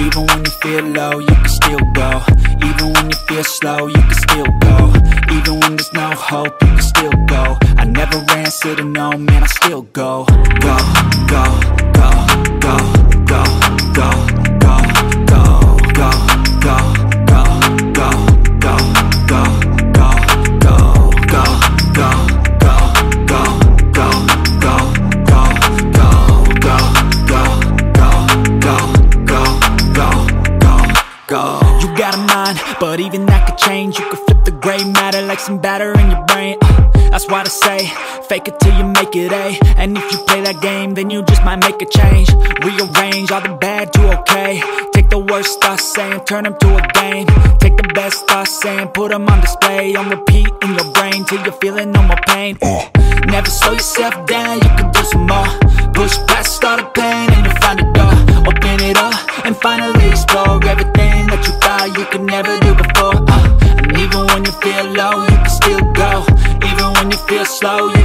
Even when you feel low, you can still go. Even when you feel slow, you can still go. Even when there's no hope, you can still go. I never answer to no, man, I still go. Go, go, go, go, go, go, go, go, go, go, go, go, go, go, go, go, go, go, go, go, go, go, go, go, go, go, go, go, go, go, go. But even that could change. You could flip the gray matter like some batter in your brain. That's why they say, fake it till you make it, A. And if you play that game, then you just might make a change. Rearrange all the bad to okay. Take the worst thoughts saying, turn them to a game. Take the best thoughts saying, put them on display. On repeat in your brain till you're feeling no more pain. Never slow yourself down, you can do some more. Push past all the pain and you'll find a door. Open it up and finally explore everything that you thought you could never do before. And even when you feel low, you can still go. Even when you feel slow, you